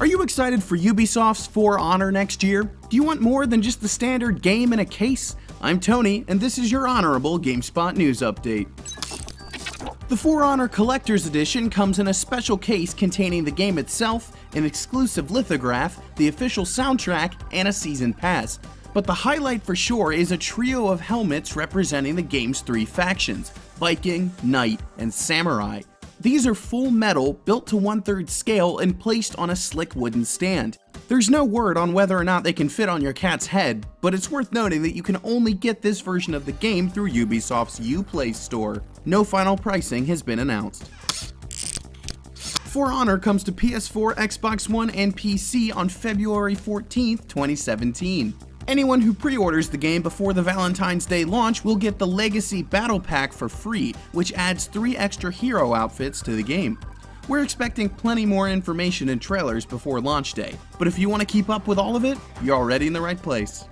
Are you excited for Ubisoft's For Honor next year? Do you want more than just the standard game in a case? I'm Tony, and this is your honorable GameSpot News Update. The For Honor Collector's Edition comes in a special case containing the game itself, an exclusive lithograph, the official soundtrack, and a season pass. But the highlight for sure is a trio of helmets representing the game's three factions: Viking, Knight, and Samurai. These are full metal, built to 1/3 scale and placed on a slick wooden stand. There's no word on whether or not they can fit on your cat's head, but it's worth noting that you can only get this version of the game through Ubisoft's Uplay store. No final pricing has been announced. For Honor comes to PS4, Xbox One, and PC on February 14th, 2017. Anyone who pre-orders the game before the Valentine's Day launch will get the Legacy Battle Pack for free, which adds 3 extra hero outfits to the game. We're expecting plenty more information and trailers before launch day, but if you want to keep up with all of it, you're already in the right place.